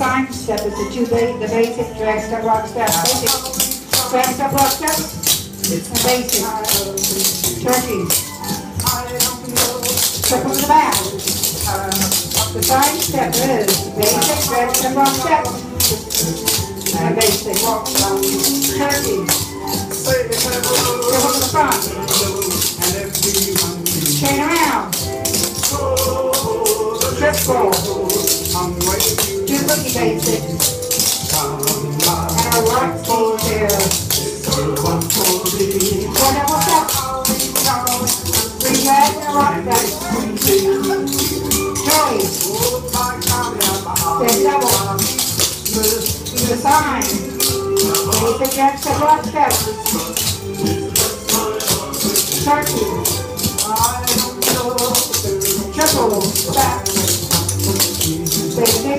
side step is the basic drag step, rock step, basic. Drag step, rock step, basic. Turkey. Step from the back. The side step is basic, drag step, rock step, and basic. Walk down. Turkey. Step from the front. Chain around. Triple. Boogie basic. And a rock full here. One double step. Three legs and a rock step. Joey. Then double. Do the sign. Basic jab step, rock step. Turkey. Triple step. Basic,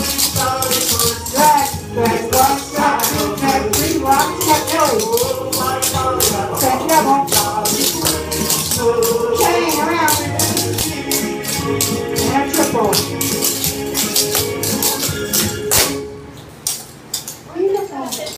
step, rock step, drag, drag.